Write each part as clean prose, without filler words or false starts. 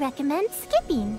recommend skipping.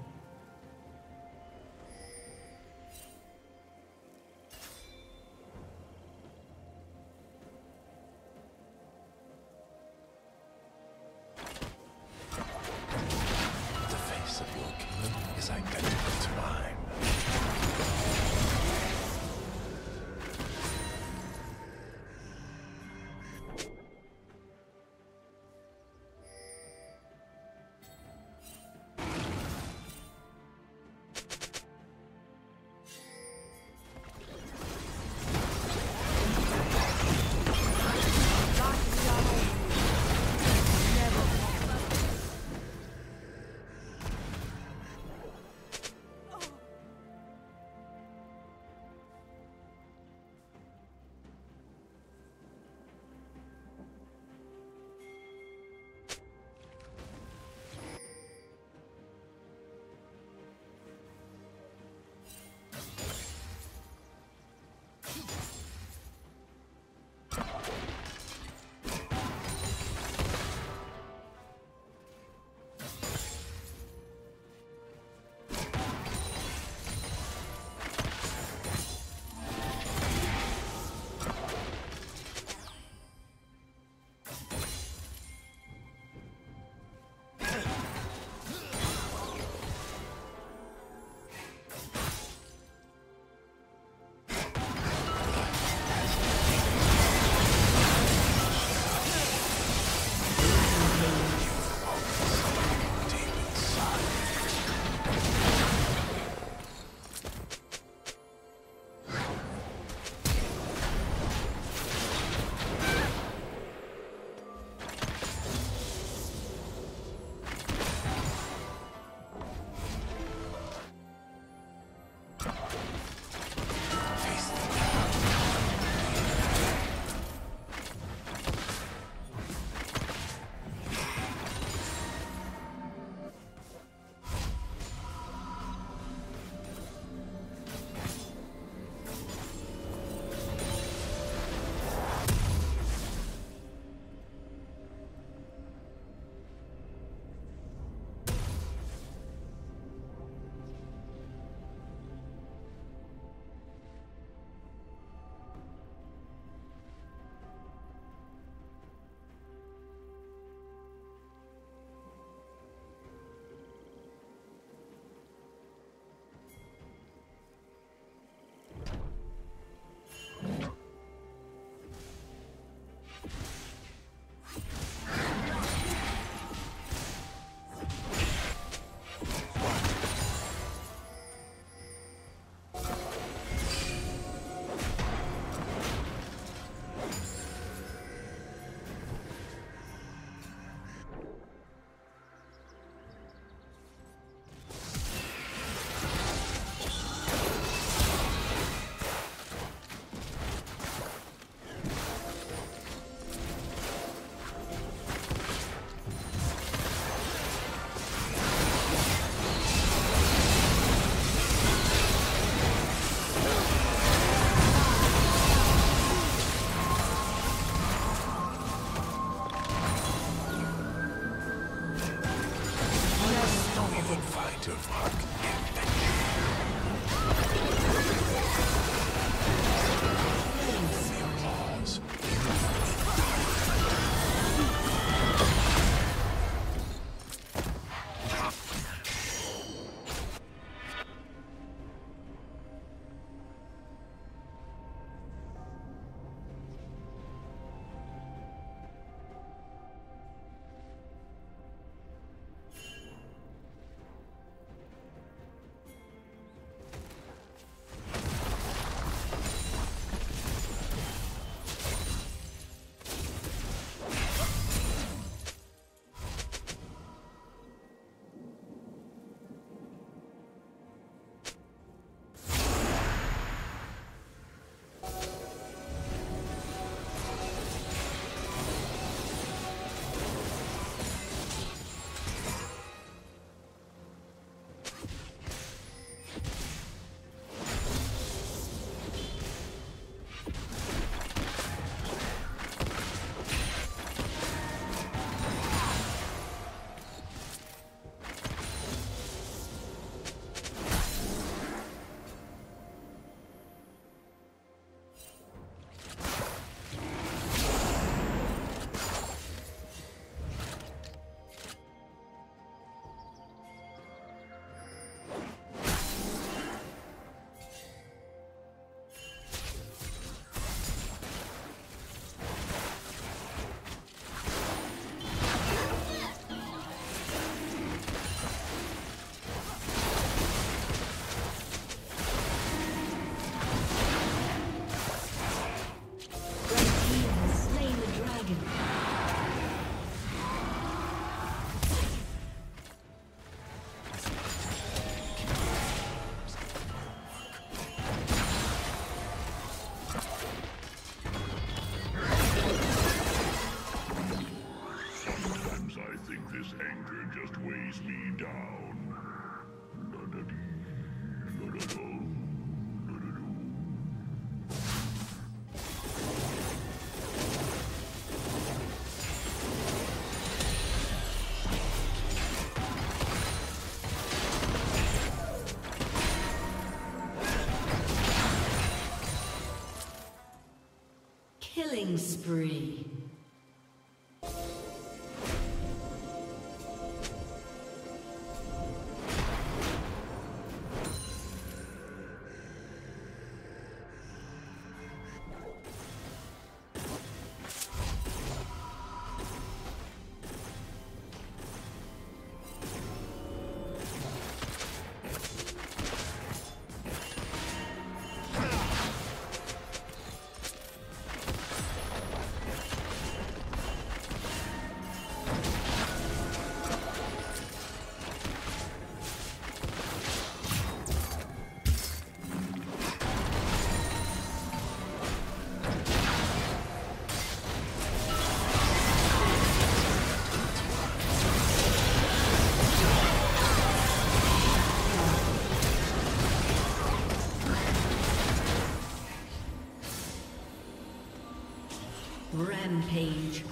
The face of your killer is identical to mine. Killing spree. Rampage.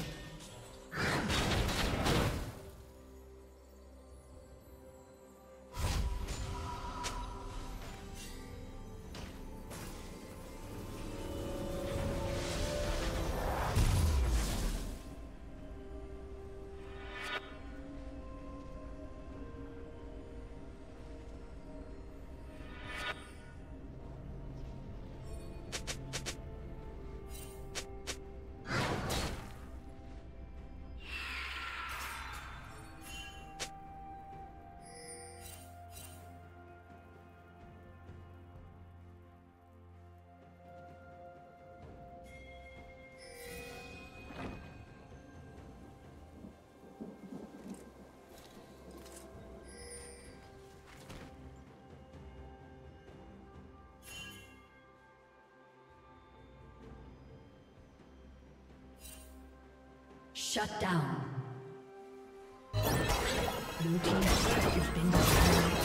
Shut down. Blue team has been destroyed.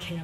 kill.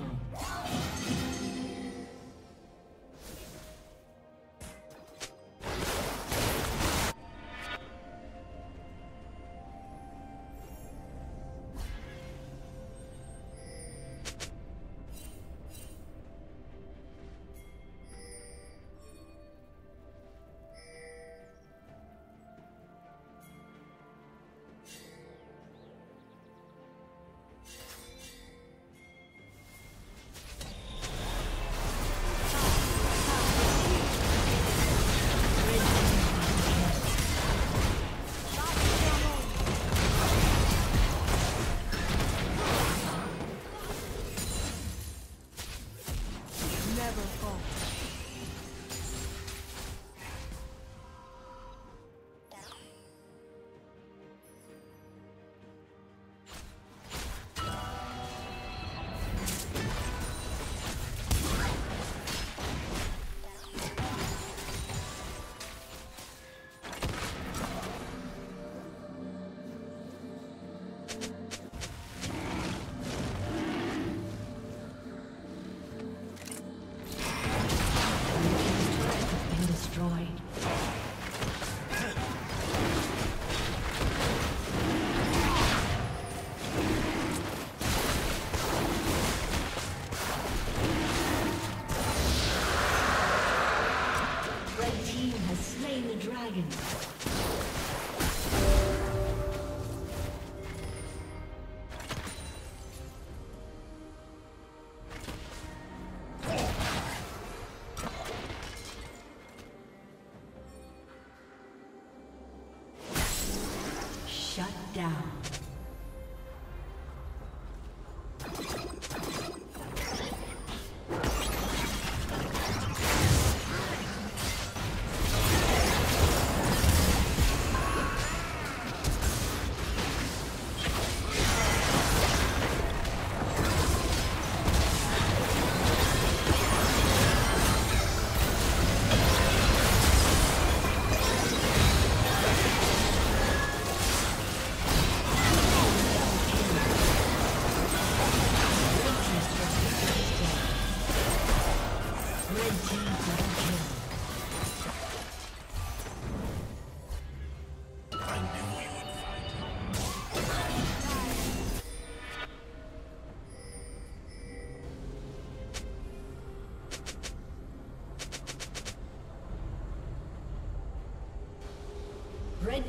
Shut down. Red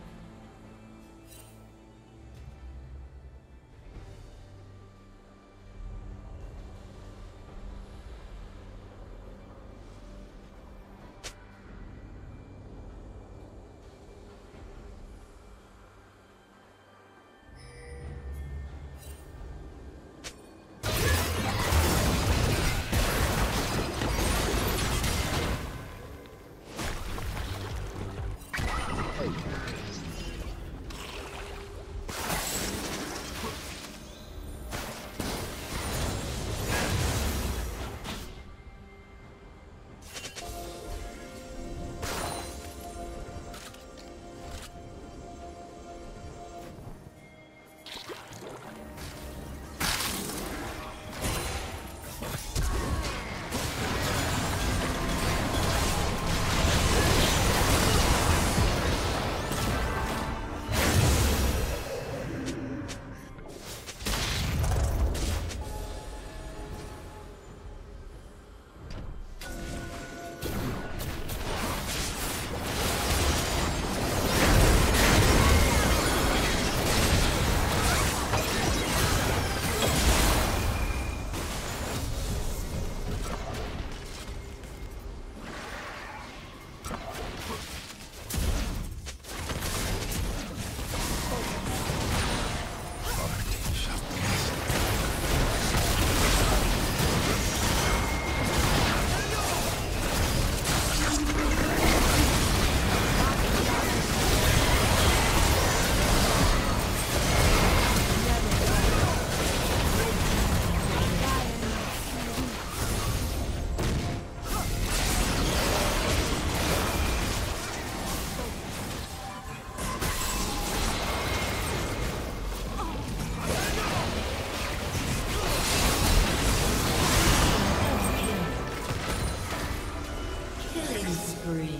Thank you. spree.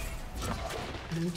Blue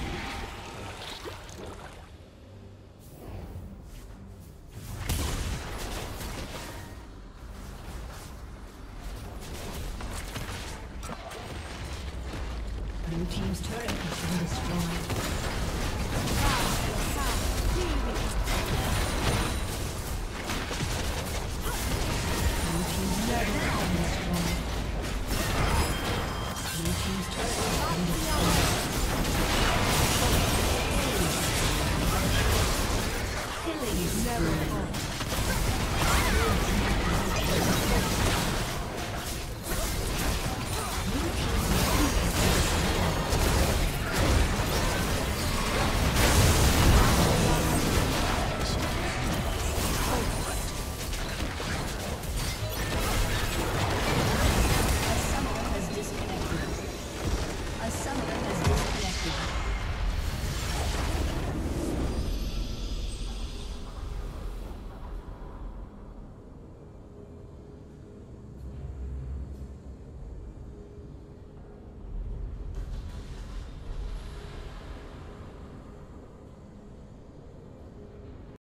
has been destroyed. Killing is never